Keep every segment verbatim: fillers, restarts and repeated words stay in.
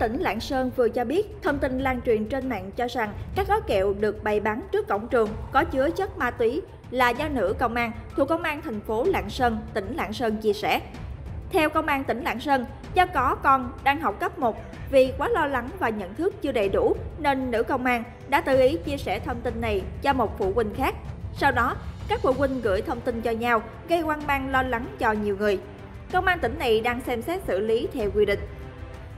tỉnh Lạng Sơn vừa cho biết, thông tin lan truyền trên mạng cho rằng các gói kẹo được bày bán trước cổng trường có chứa chất ma túy là do nữ công an thuộc Công an thành phố Lạng Sơn, tỉnh Lạng Sơn chia sẻ. Theo Công an tỉnh Lạng Sơn, do có con đang học cấp một, vì quá lo lắng và nhận thức chưa đầy đủ nên nữ công an đã tự ý chia sẻ thông tin này cho một phụ huynh khác. Sau đó, các phụ huynh gửi thông tin cho nhau, gây hoang mang lo lắng cho nhiều người. Công an tỉnh này đang xem xét xử lý theo quy định.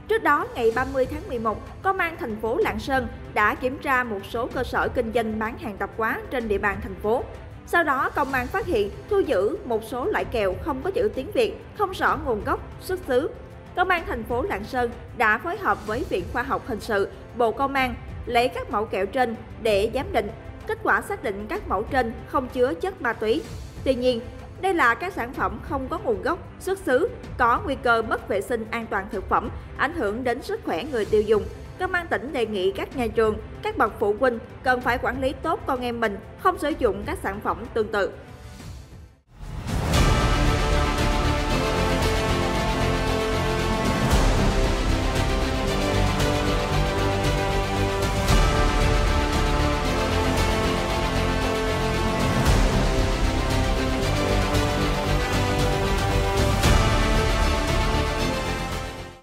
Trước đó, ngày ba mươi tháng mười một, Công an thành phố Lạng Sơn đã kiểm tra một số cơ sở kinh doanh bán hàng tạp hóa trên địa bàn thành phố. Sau đó, công an phát hiện thu giữ một số loại kẹo không có chữ tiếng Việt, không rõ nguồn gốc, xuất xứ. Công an thành phố Lạng Sơn đã phối hợp với Viện khoa học hình sự, Bộ Công an lấy các mẫu kẹo trên để giám định. Kết quả xác định các mẫu trên không chứa chất ma túy. Tuy nhiên, đây là các sản phẩm không có nguồn gốc, xuất xứ, có nguy cơ mất vệ sinh an toàn thực phẩm, ảnh hưởng đến sức khỏe người tiêu dùng. Công an tỉnh đề nghị các nhà trường, các bậc phụ huynh cần phải quản lý tốt con em mình, không sử dụng các sản phẩm tương tự.